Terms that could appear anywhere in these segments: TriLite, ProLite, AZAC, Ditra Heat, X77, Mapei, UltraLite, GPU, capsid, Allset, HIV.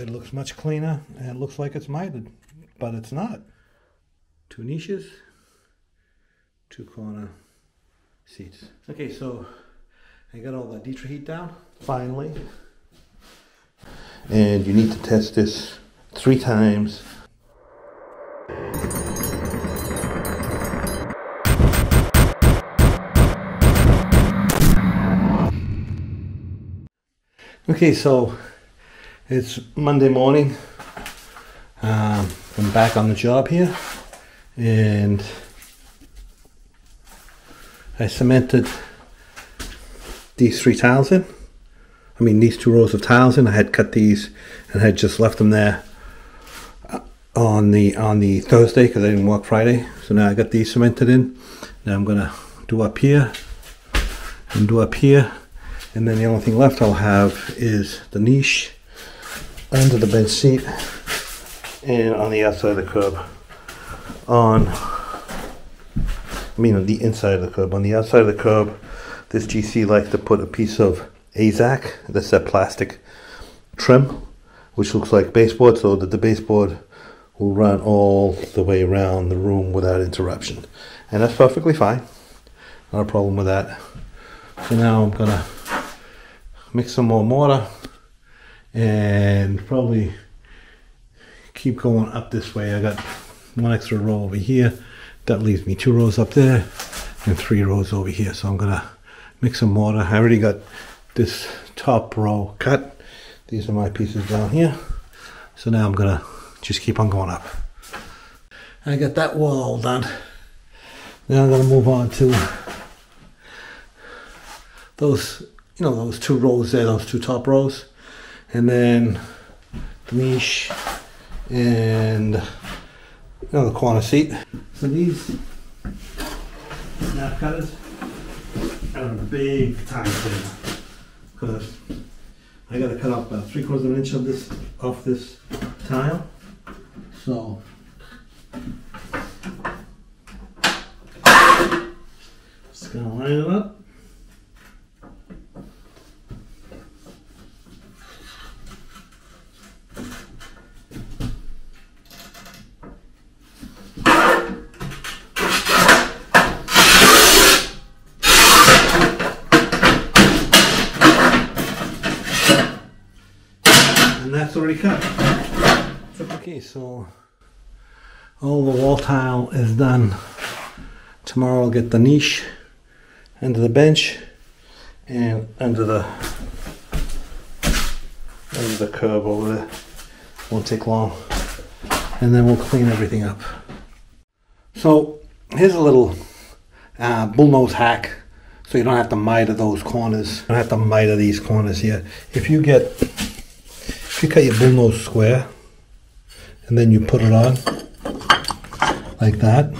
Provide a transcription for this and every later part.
It looks much cleaner and it looks like it's mitered, but it's not. Two niches, two corner seats. Okay, so I got all the Ditra Heat down, finally. And you need to test this 3 times. Okay, so it's Monday morning. I'm back on the job here, and I cemented these 3 tiles in. I mean, these 2 rows of tiles in. I had cut these and had just left them there on the Thursday because I didn't work Friday. So now I got these cemented in. Now I'm gonna do up here and do up here. And then the only thing left I'll have is the niche under the bench seat and on the outside of the curb. I mean on the inside of the curb. On the outside of the curb, this GC likes to put a piece of AZAC, that's that plastic trim, which looks like baseboard, so that the baseboard will run all the way around the room without interruption. And that's perfectly fine. Not a problem with that. So now I'm gonna mix some more mortar and probably keep going up this way. I got 1 extra row over here. That leaves me 2 rows up there and 3 rows over here. So I'm gonna mix some mortar. I already got this top row cut. These are my pieces down here. So now I'm gonna just keep on going up. I got that wall done. Now I'm gonna move on to those, you know, those 2 rows there, those 2 top rows, and then the niche and, you know, the corner seat. So these snap cutters are a big time saver because I got to cut off about 3/4 of an inch of this off this tile. So just gonna line it up. Cut. Okay, so all the wall tile is done. Tomorrow I'll get the niche under the bench and under the curb over there. Won't take long, and then we'll clean everything up. So here's a little bullnose hack, so you don't have to miter those corners. You don't have to miter these corners here. If you cut your bullnose square and then you put it on like that,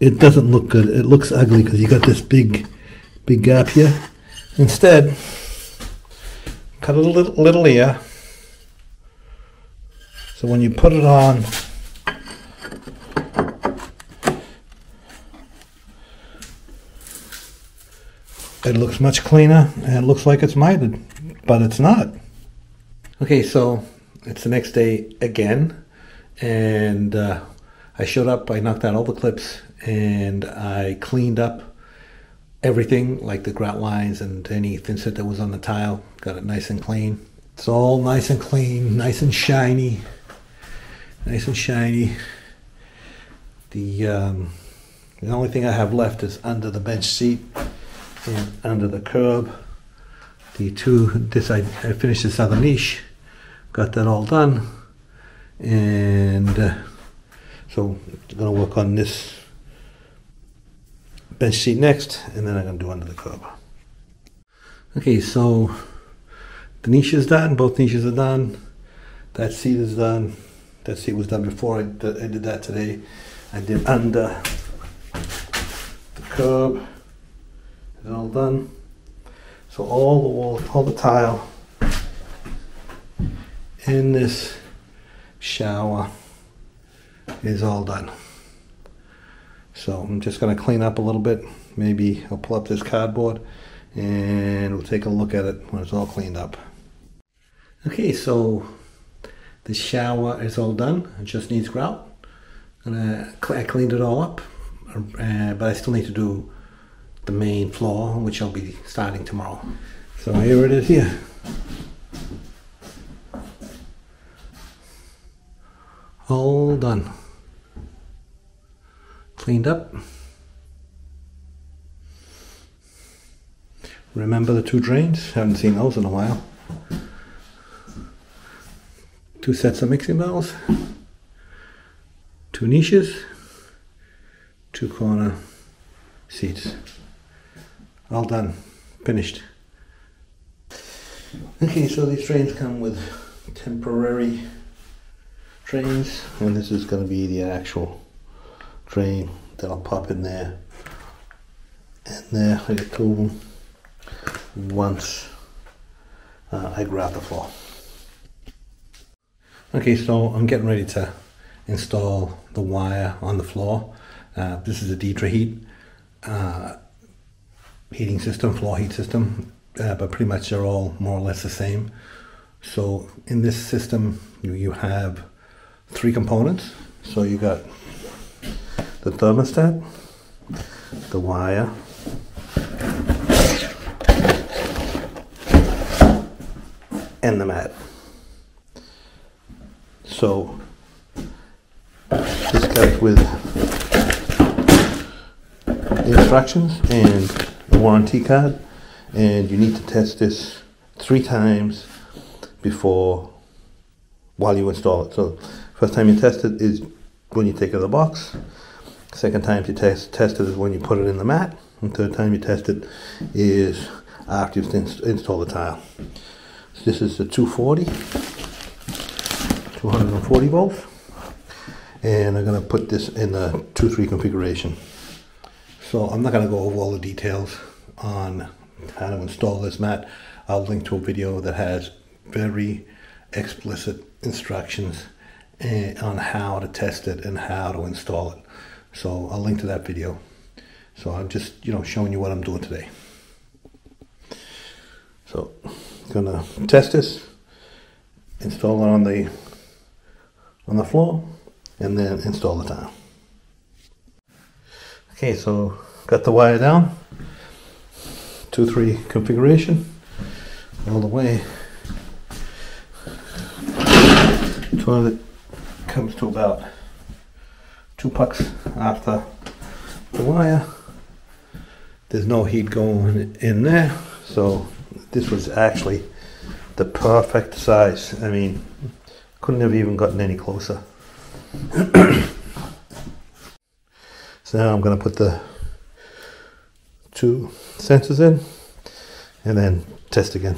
it doesn't look good. It looks ugly because you got this big gap here. Instead, cut a little ear, so when you put it on, it looks much cleaner and it looks like it's mitered, but it's not. Okay, so it's the next day again, and I showed up, I knocked out all the clips, and I cleaned up everything, like the grout lines and any thinset that was on the tile, got it nice and clean. It's all nice and clean, nice and shiny, nice and shiny. The only thing I have left is under the bench seat and under the curb. I finished this other niche, got that all done, and so I'm gonna work on this bench seat next, and then I'm gonna do under the curb. Okay, so the niche is done, both niches are done, that seat is done. That seat was done before I did that today. I did under the curb, it's all done. So all the wall, all the tile in this shower is all done. So I'm just gonna clean up a little bit. Maybe I'll pull up this cardboard and we'll take a look at it when it's all cleaned up. Okay, so the shower is all done. It just needs grout, and I cleaned it all up, but I still need to do the main floor, which I'll be starting tomorrow. So here it is here. All done. Cleaned up. Remember the two drains? Haven't seen those in a while. Two sets of mixing valves, two niches, two corner seats. All done, finished. Okay, so these drains come with temporary drains, and this is going to be the actual drain that I'll pop in there. And there I get two once I grab the floor. Okay, so I'm getting ready to install the wire on the floor. This is a Ditra Heat heating system, floor heat system, but pretty much they're all more or less the same. So in this system, you have three components. So you got the thermostat, the wire, and the mat. So this comes with the instructions and the warranty card, and you need to test this 3 times while you install it. So first time you test it is when you take it out of the box. Second time you test it is when you put it in the mat. And third time you test it is after you install the tile. So this is the 240 volts, and I'm going to put this in a 2-3 configuration. So I'm not going to go over all the details on how to install this mat. I'll link to a video that has very explicit instructions on how to test it and how to install it. So I'll link to that video. So I'm just, you know, showing you what I'm doing today. So I'm gonna test this, install it on the floor, and then install the tile. Okay, so got the wire down, 2-3 configuration, all the way. Toilet comes to about 2 pucks after the wire. There's no heat going in there, so this was actually the perfect size. I mean, couldn't have even gotten any closer. So now I'm going to put the 2 sensors in and then test again.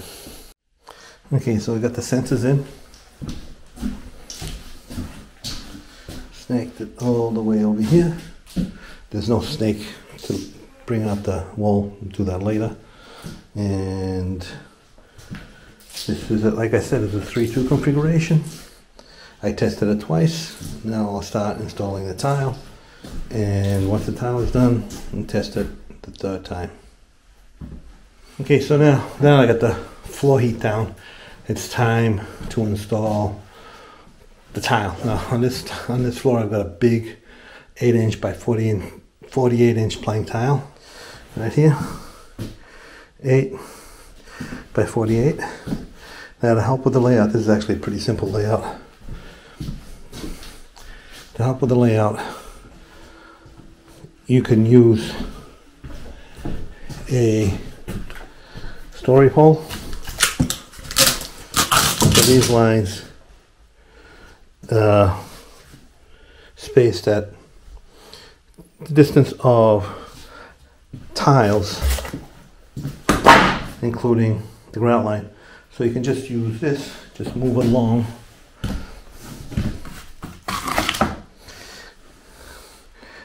Okay, so we got the sensors in. Snaked it all the way over here. There's no snake to bring out the wall. We'll do that later. And this is, like I said, it's a 3-2 configuration. I tested it twice. Now I'll start installing the tile, and once the tile is done, I'll test it the 3rd time. Okay, so now I got the floor heat down. It's time to install the tile. Now on this floor, I've got a big 8-inch by 48-inch plank tile right here, 8 by 48. Now, to help with the layout, this is actually a pretty simple layout. To help with the layout, you can use a story pole. So these lines spaced at the distance of tiles, including the grout line. So you can just use this, just move along.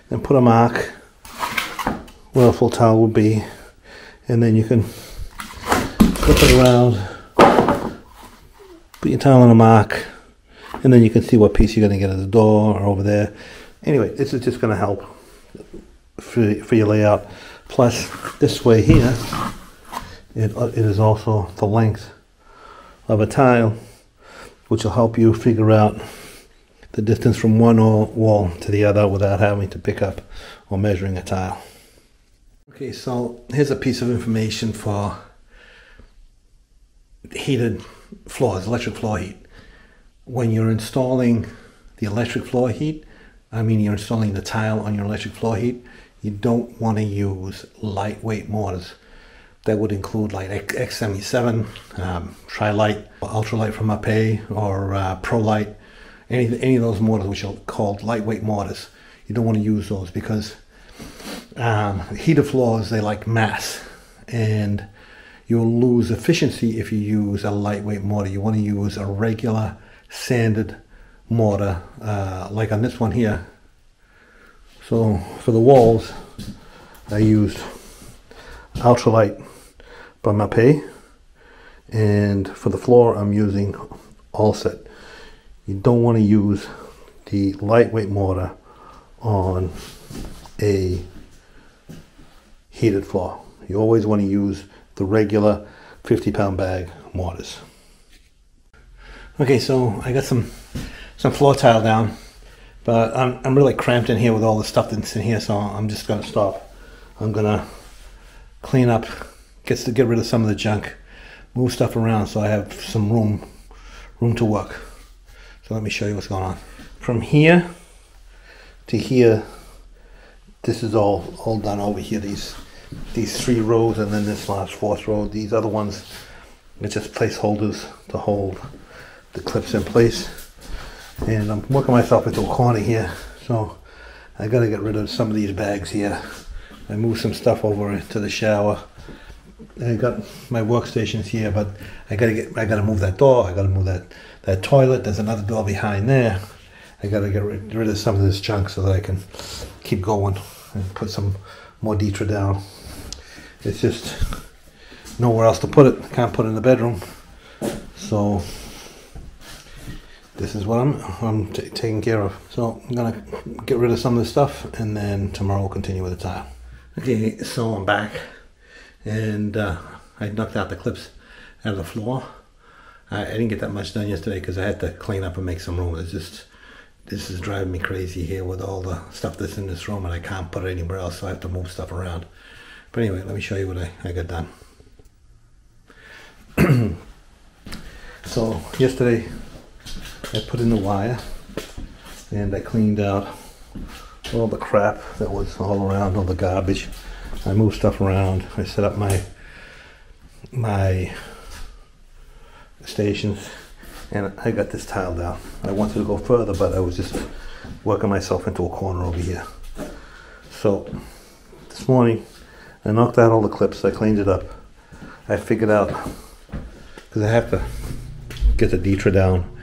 Then put a mark where a full tile would be, and then you can flip it around, put your tile on a mark, and then you can see what piece you're going to get at the door or over there. Anyway, this is just going to help for your layout. Plus, this way here, it is also the length of a tile which will help you figure out the distance from one wall to the other without having to pick up or measuring a tile. Okay, so here's a piece of information for heated floors, electric floor heat. When you're installing the electric floor heat, I mean you're installing the tile on your electric floor heat, you don't want to use lightweight mortars. That would include like X77, TriLite, UltraLite from Mapei, or ProLite, any of those mortars which are called lightweight mortars. You don't want to use those because heated floors, they like mass, and you'll lose efficiency if you use a lightweight mortar. You want to use a regular sanded mortar, like on this one here. So for the walls, I used UltraLite by Mapei, and for the floor I'm using Allset. You don't want to use the lightweight mortar on a heated floor. You always want to use the regular 50-pound bag mortars. Okay, so I got some floor tile down, but I'm really cramped in here with all the stuff that's in here, so I'm just gonna stop. I'm gonna clean up, get rid of some of the junk, move stuff around so I have some room to work. So let me show you what's going on. From here to here, this is all done over here. These three rows and then this last fourth row. These other ones are just placeholders to hold the clips in place. And I'm working myself into a corner here, so I gotta get rid of some of these bags here. I moved some stuff over to the shower. I got my workstations here, but I gotta move that door. I gotta move that toilet. There's another door behind there. I gotta get rid of some of this junk so that I can keep going and put some more Ditra down. It's just nowhere else to put it. I can't put it in the bedroom, so this is what I'm taking care of. So I'm gonna get rid of some of this stuff, and then tomorrow we'll continue with the tile. Okay, so I'm back, and I knocked out the clips out of the floor. I didn't get that much done yesterday because I had to clean up and make some room. It's just, this is driving me crazy here with all the stuff that's in this room, and I can't put it anywhere else, so I have to move stuff around. But anyway, let me show you what I got done. So yesterday I put in the wire, and I cleaned out all the crap that was all around, all the garbage. I moved stuff around. I set up my stations, and I got this tile down. I wanted to go further, but I was just working myself into a corner over here. So this morning I knocked out all the clips. I cleaned it up. I figured out, because I have to get the Ditra down,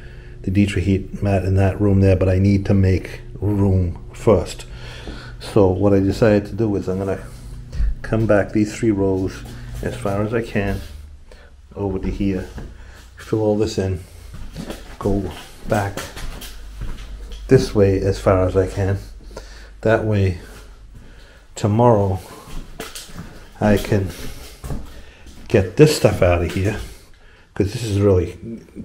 the Ditra heat mat in that room there, but I need to make room first. So what I decided to do is I'm gonna come back these three rows as far as I can over to here, fill all this in, go back this way as far as I can. That way tomorrow I can get this stuff out of here, because this is really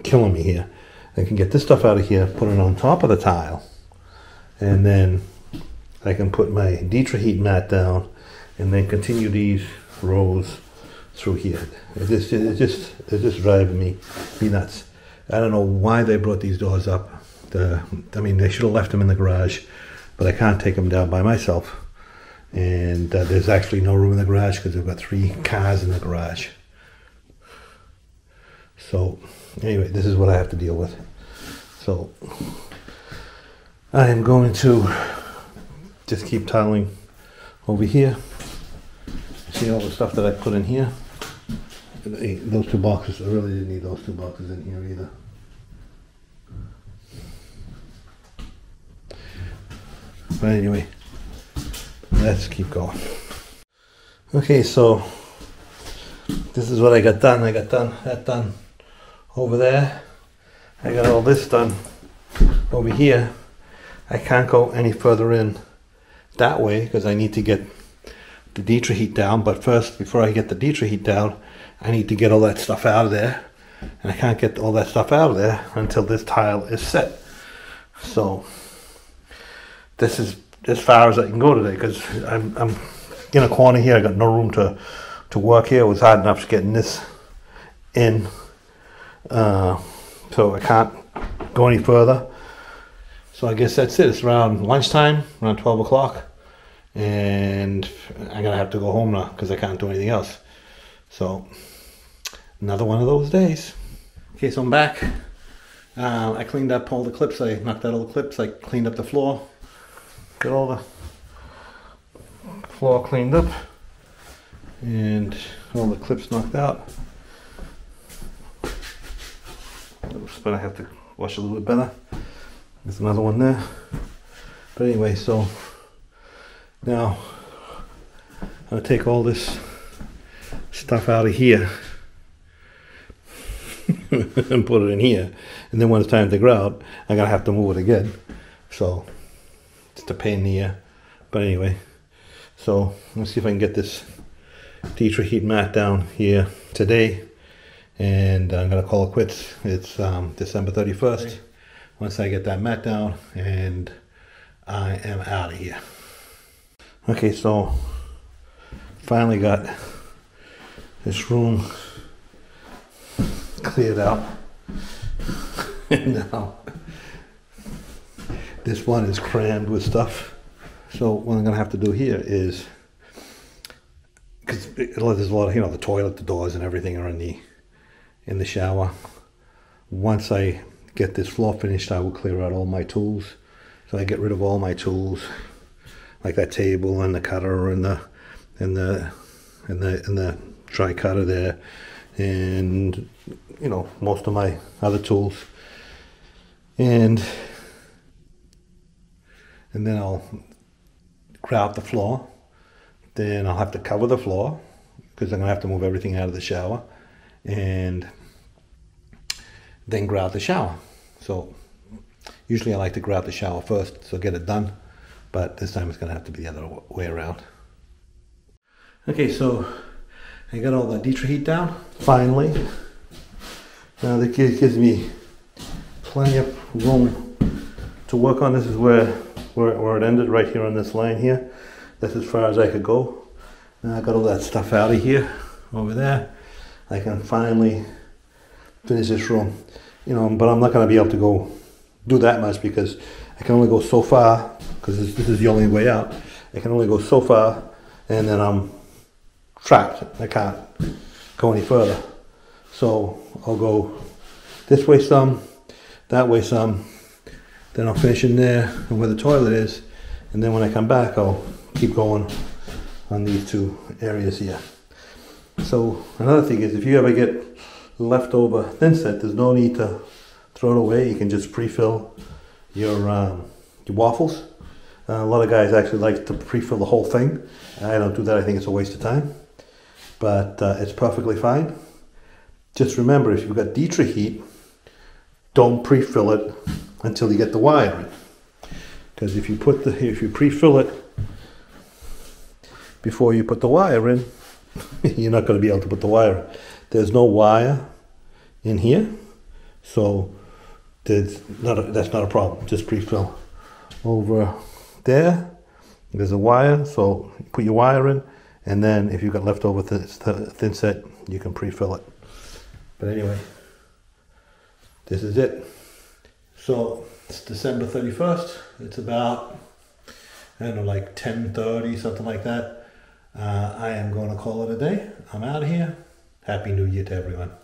killing me here. I can get this stuff out of here, put it on top of the tile, and then I can put my Ditra heat mat down and then continue these rows through here. It's just driving me nuts. I don't know why they brought these doors up. I mean, they should have left them in the garage, but I can't take them down by myself. And there's actually no room in the garage because we've got three cars in the garage. So anyway, this is what I have to deal with. So I am going to just keep tiling over here. See all the stuff that I put in here? Those two boxes, I really didn't need those two boxes in here either. But anyway, let's keep going. Okay, so this is what I got done. I got that done over there. I got all this done over here. I can't go any further in that way because I need to get the Ditra heat down. But first, before I get the Ditra heat down, I need to get all that stuff out of there. and I can't get all that stuff out of there until this tile is set. So this is as far as I can go today, because I'm in a corner here. I got no room to work here. It was hard enough getting this in, so I can't go any further. So I guess that's it. It's around lunchtime, around 12 o'clock, and I'm gonna have to go home now because I can't do anything else. So another one of those days. Okay, so I'm back. I cleaned up all the clips. I knocked out all the clips. I cleaned up the floor. Got all the floor cleaned up and all the clips knocked out. But I have to wash a little bit better. There's another one there. But anyway, so now I'm gonna take all this stuff out of here and put it in here. And then when it's time to grout, I'm gonna have to move it again. So it's a pain in the air. But anyway, so let's see if I can get this Ditra Heat mat down here today. And I'm gonna call it quits. It's December 31st. Once I get that mat down, and I am out of here. Okay, so finally got this room cleared out. And now this one is crammed with stuff. So what I'm gonna have to do here is, because there's a lot of, you know, the toilet, the doors and everything are in the shower. Once I get this floor finished, I will clear out all my tools. So I get rid of all my tools, like that table and the cutter and the dry cutter there, and you know, most of my other tools, and then I'll grout the floor. Then I'll have to cover the floor because I'm gonna have to move everything out of the shower, and then grout the shower. So usually I like to grout the shower first, so get it done, but this time it's gonna have to be the other way around. Okay, so I got all the Ditra Heat down finally. Now that gives me plenty of room to work on. This is where it ended, right here on this line here. That's as far as I could go. Now I got all that stuff out of here, over there. I can finally finish this room, you know, but I'm not going to be able to go do that much because I can only go so far, because this is the only way out. I can only go so far, and then I'm trapped. I can't go any further. So I'll go this way some, that way some, then I'll finish in there and where the toilet is, and then when I come back I'll keep going on these two areas here. So another thing is, if you ever get leftover thin set, there's no need to throw it away. You can just pre-fill your waffles. A lot of guys actually like to pre-fill the whole thing. I don't do that. I think it's a waste of time, but it's perfectly fine. Just remember, if you've got Ditra Heat, don't pre-fill it until you get the wire in, because if you pre-fill it before you put the wire in, you're not going to be able to put the wire in. There's no wire in here, so that's not a problem. Just pre-fill over there. There's a wire, so put your wire in, and then if you've got leftover thin set, you can pre-fill it. But anyway, this is it. So it's December 31st. It's about, I don't know, like 10:30, something like that. I am going to call it a day. I'm out of here. Happy New Year to everyone.